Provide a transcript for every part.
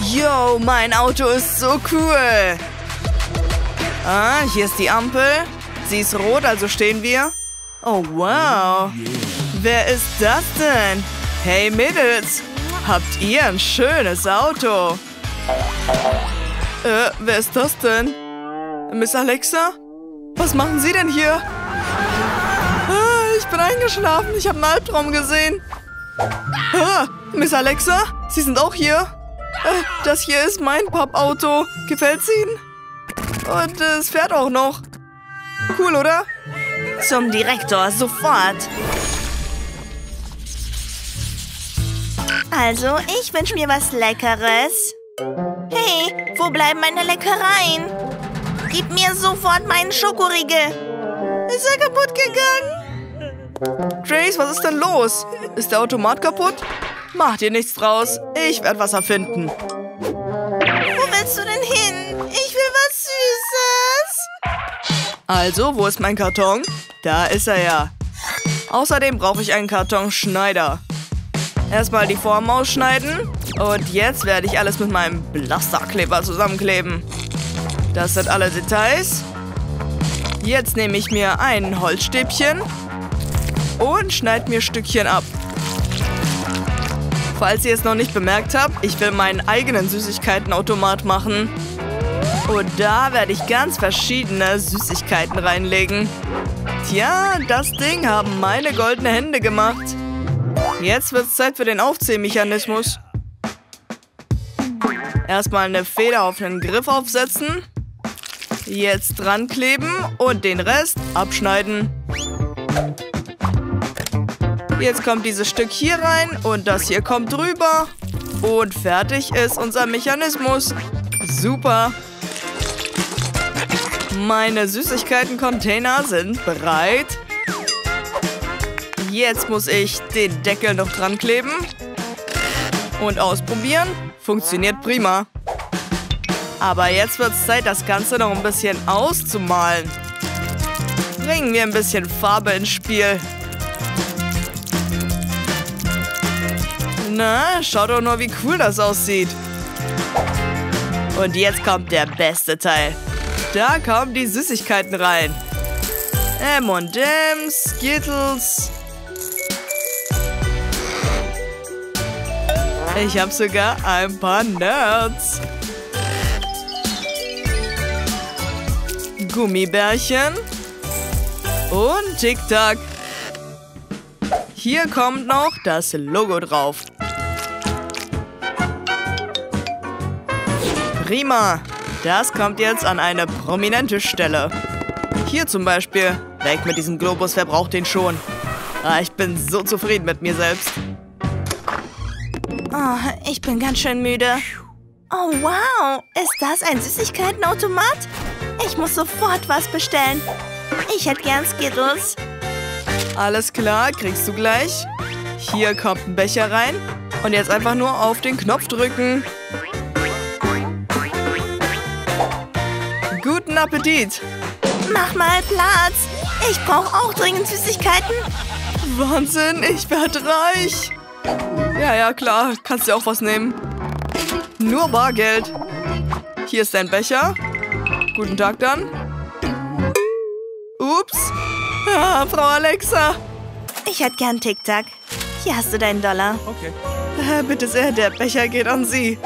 Yo, mein Auto ist so cool. Ah, hier ist die Ampel. Sie ist rot, also stehen wir. Oh, wow. Wer ist das denn? Hey, Mädels. Habt ihr ein schönes Auto? Wer ist das denn? Miss Alexa? Was machen Sie denn hier? Ich bin eingeschlafen. Ich habe einen Albtraum gesehen. Miss Alexa? Sie sind auch hier? Das hier ist mein Pappauto. Gefällt's Ihnen? Und es fährt auch noch. Cool, oder? Zum Direktor, sofort. Also, ich wünsche mir was Leckeres. Hey, wo bleiben meine Leckereien? Gib mir sofort meinen Schokoriegel. Ist er kaputt gegangen? Grace, was ist denn los? Ist der Automat kaputt? Mach dir nichts draus. Ich werde was erfinden. Wo willst du denn hin? Ich will was Süßes. Also, wo ist mein Karton? Da ist er ja. Außerdem brauche ich einen Kartonschneider. Erstmal die Form ausschneiden. Und jetzt werde ich alles mit meinem Blasterkleber zusammenkleben. Das sind alle Details. Jetzt nehme ich mir ein Holzstäbchen und schneide mir Stückchen ab. Falls ihr es noch nicht bemerkt habt, ich will meinen eigenen Süßigkeitenautomat machen. Und da werde ich ganz verschiedene Süßigkeiten reinlegen. Tja, das Ding haben meine goldenen Hände gemacht. Jetzt wird es Zeit für den Aufziehmechanismus. Erstmal eine Feder auf den Griff aufsetzen. Jetzt dran kleben und den Rest abschneiden. Jetzt kommt dieses Stück hier rein und das hier kommt drüber. Und fertig ist unser Mechanismus. Super. Meine Süßigkeiten-Container sind bereit. Jetzt muss ich den Deckel noch dran kleben und ausprobieren. Funktioniert prima. Aber jetzt wird es Zeit, das Ganze noch ein bisschen auszumalen. Bringen wir ein bisschen Farbe ins Spiel. Na, schaut doch nur, wie cool das aussieht. Und jetzt kommt der beste Teil. Da kommen die Süßigkeiten rein. M&M's, Skittles. Ich habe sogar ein paar Nerds. Gummibärchen. Und Tic Tac. Hier kommt noch das Logo drauf. Prima. Das kommt jetzt an eine prominente Stelle. Hier zum Beispiel. Weg mit diesem Globus, wer braucht den schon? Ah, ich bin so zufrieden mit mir selbst. Oh, ich bin ganz schön müde. Oh, wow. Ist das ein Süßigkeitenautomat? Ich muss sofort was bestellen. Ich hätte gern Skittles. Alles klar, kriegst du gleich. Hier kommt ein Becher rein. Und jetzt einfach nur auf den Knopf drücken. Guten Appetit. Mach mal Platz. Ich brauche auch dringend Süßigkeiten. Wahnsinn, ich werde reich. Ja, klar. Kannst dir auch was nehmen. Nur Bargeld. Hier ist dein Becher. Guten Tag dann. Ups. Ah, Frau Alexa. Ich hätte gern Tic Tac. Hier hast du deinen $1. Okay. Bitte sehr, der Becher geht an Sie.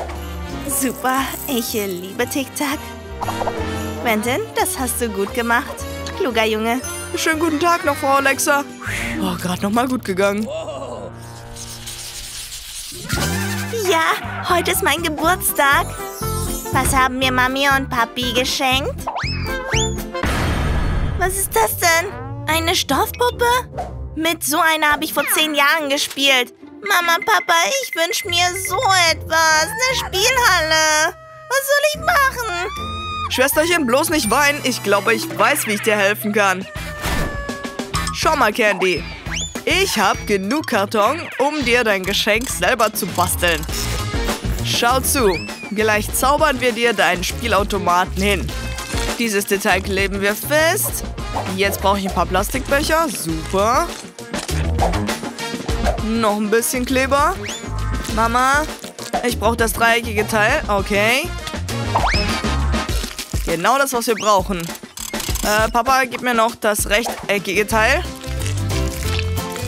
Super, ich liebe Tic Tac. Quentin, das hast du gut gemacht. Kluger Junge. Schönen guten Tag noch, Frau Alexa. Oh, gerade noch mal gut gegangen. Ja, heute ist mein Geburtstag. Was haben mir Mami und Papi geschenkt? Was ist das denn? Eine Stoffpuppe? Mit so einer habe ich vor 10 Jahren gespielt. Mama, Papa, ich wünsche mir so etwas. Eine Spielhalle. Was soll ich machen? Schwesterchen, bloß nicht weinen. Ich glaube, ich weiß, wie ich dir helfen kann. Schau mal, Candy. Ich habe genug Karton, um dir dein Geschenk selber zu basteln. Schau zu. Gleich zaubern wir dir deinen Spielautomaten hin. Dieses Detail kleben wir fest. Jetzt brauche ich ein paar Plastikbecher. Super. Noch ein bisschen Kleber. Mama, Ich brauche das dreieckige Teil. Okay. Genau das, was wir brauchen. Papa, gib mir noch das rechteckige Teil.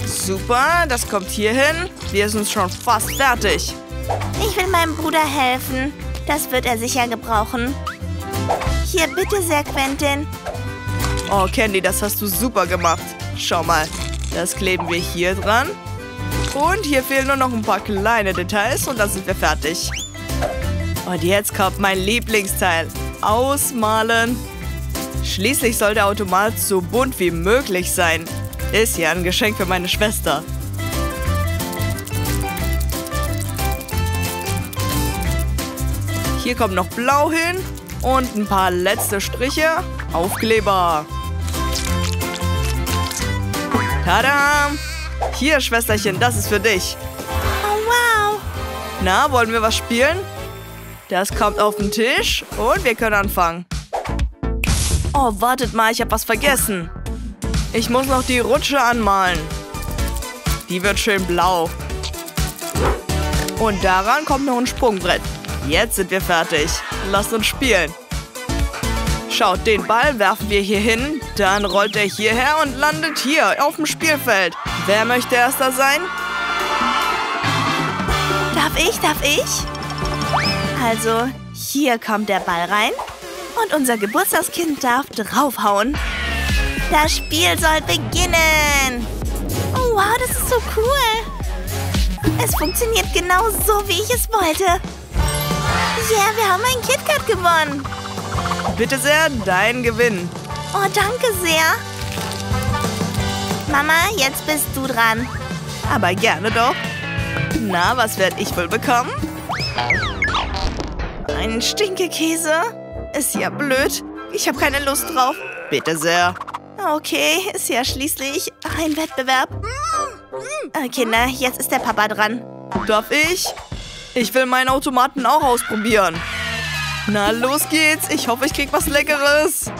Super, das kommt hier hin. Wir sind schon fast fertig. Ich will meinem Bruder helfen. Das wird er sicher gebrauchen. Hier, bitte sehr, Quentin. Oh, Candy, das hast du super gemacht. Schau mal, das kleben wir hier dran. Und hier fehlen nur noch ein paar kleine Details und dann sind wir fertig. Und jetzt kommt mein Lieblingsteil. Ausmalen. Schließlich soll der Automat so bunt wie möglich sein. Ist ja ein Geschenk für meine Schwester. Hier kommt noch Blau hin und ein paar letzte Striche. Aufkleber. Tada! Hier, Schwesterchen, das ist für dich. Oh, wow. Na, wollen wir was spielen? Das kommt auf den Tisch und wir können anfangen. Oh, wartet mal, ich habe was vergessen. Ich muss noch die Rutsche anmalen. Die wird schön blau. Und daran kommt noch ein Sprungbrett. Jetzt sind wir fertig. Lasst uns spielen. Schaut, den Ball werfen wir hier hin. Dann rollt er hierher und landet hier auf dem Spielfeld. Wer möchte erster sein? Darf ich? Also, hier kommt der Ball rein. Und unser Geburtstagskind darf draufhauen. Das Spiel soll beginnen. Oh, wow, das ist so cool. Es funktioniert genau so, wie ich es wollte. Yeah, wir haben einen KitKat gewonnen. Bitte sehr, dein Gewinn. Oh, danke sehr. Mama, jetzt bist du dran. Aber gerne doch. Na, was werde ich wohl bekommen? Ein Stinkekäse? Ist ja blöd. Ich habe keine Lust drauf. Bitte sehr. Okay, ist ja schließlich ein Wettbewerb. Kinder, jetzt ist der Papa dran. Darf ich? Ich will meinen Automaten auch ausprobieren. Na, los geht's. Ich hoffe, ich krieg was Leckeres.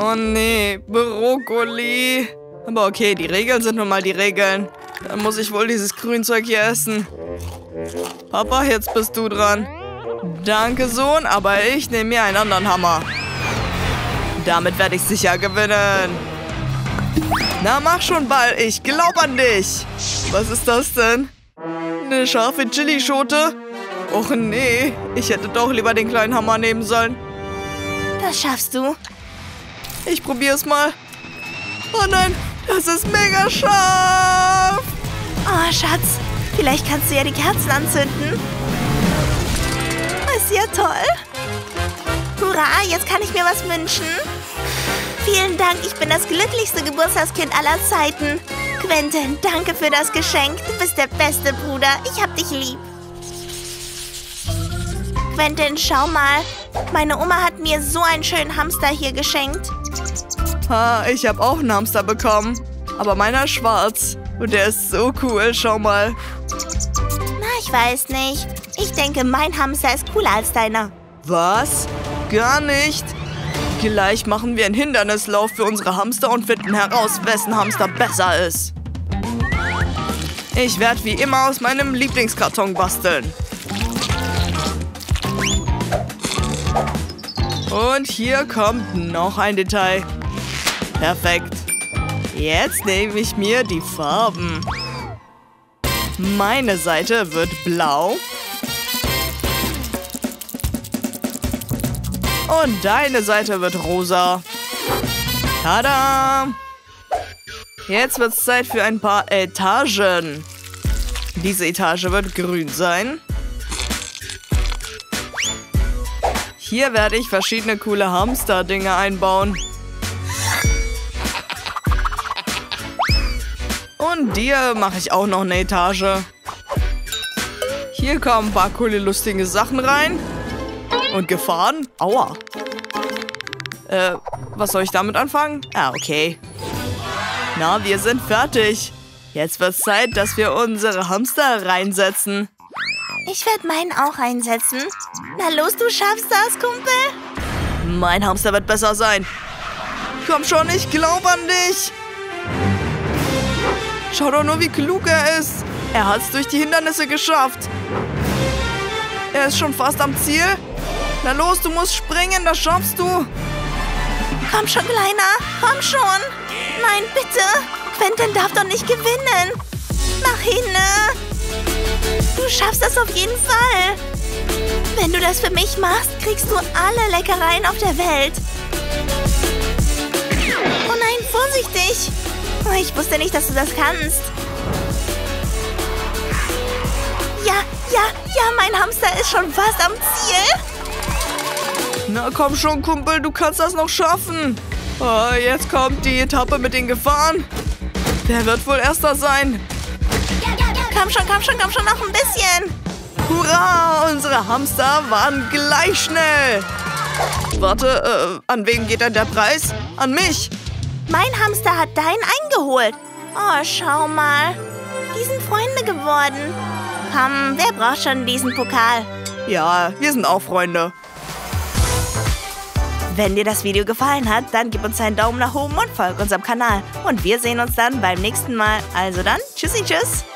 Oh nee, Brokkoli. Aber okay, die Regeln sind nun mal die Regeln. Dann muss ich wohl dieses Grünzeug hier essen. Papa, jetzt bist du dran. Danke, Sohn, aber ich nehme mir einen anderen Hammer. Damit werde ich sicher gewinnen. Na, mach schon, Ball. Ich glaube an dich. Was ist das denn? Eine scharfe Chilischote? Och nee, ich hätte doch lieber den kleinen Hammer nehmen sollen. Das schaffst du. Ich probier's mal. Oh nein, das ist mega scharf. Oh, Schatz, vielleicht kannst du ja die Kerzen anzünden. Ist ja toll. Hurra, jetzt kann ich mir was wünschen. Vielen Dank, ich bin das glücklichste Geburtstagskind aller Zeiten. Quentin, danke für das Geschenk. Du bist der beste Bruder. Ich hab dich lieb. Quentin, schau mal. Meine Oma hat mir so einen schönen Hamster hier geschenkt. Ha, ich habe auch einen Hamster bekommen. Aber meiner ist schwarz. Und der ist so cool, schau mal. Na, ich weiß nicht. Ich denke, mein Hamster ist cooler als deiner. Was? Gar nicht. Gleich machen wir einen Hindernislauf für unsere Hamster und finden heraus, wessen Hamster besser ist. Ich werde wie immer aus meinem Lieblingskarton basteln. Und hier kommt noch ein Detail. Perfekt. Jetzt nehme ich mir die Farben. Meine Seite wird blau. Und deine Seite wird rosa. Tada! Jetzt wird es Zeit für ein paar Etagen. Diese Etage wird grün sein. Hier werde ich verschiedene coole Hamster-Dinge einbauen. Und dir mache ich auch noch eine Etage. Hier kommen ein paar coole, lustige Sachen rein. Und Gefahren? Aua. Was soll ich damit anfangen? Ah, okay. Na, wir sind fertig. Jetzt wird's Zeit, dass wir unsere Hamster reinsetzen. Ich werde meinen auch einsetzen. Na los, du schaffst das, Kumpel. Mein Hamster wird besser sein. Komm schon, ich glaube an dich. Schau doch nur, wie klug er ist. Er hat's durch die Hindernisse geschafft. Er ist schon fast am Ziel. Na los, du musst springen, das schaffst du. Komm schon, Kleiner, komm schon. Nein, bitte. Quentin darf doch nicht gewinnen. Mach hin, ne? Du schaffst das auf jeden Fall. Wenn du das für mich machst, kriegst du alle Leckereien auf der Welt. Oh nein, vorsichtig. Oh, ich wusste nicht, dass du das kannst. Ja, mein Hamster ist schon fast am Ziel. Na komm schon, Kumpel, du kannst das noch schaffen. Oh, jetzt kommt die Etappe mit den Gefahren. Wer wird wohl Erster sein? Komm schon, noch ein bisschen. Hurra, unsere Hamster waren gleich schnell. Warte, an wen geht denn der Preis? An mich. Mein Hamster hat deinen eingeholt. Oh, schau mal. Die sind Freunde geworden. Komm, wer braucht schon diesen Pokal? Ja, wir sind auch Freunde. Wenn dir das Video gefallen hat, dann gib uns einen Daumen nach oben und folg unserem Kanal. Und wir sehen uns dann beim nächsten Mal. Also dann, tschüssi, tschüss.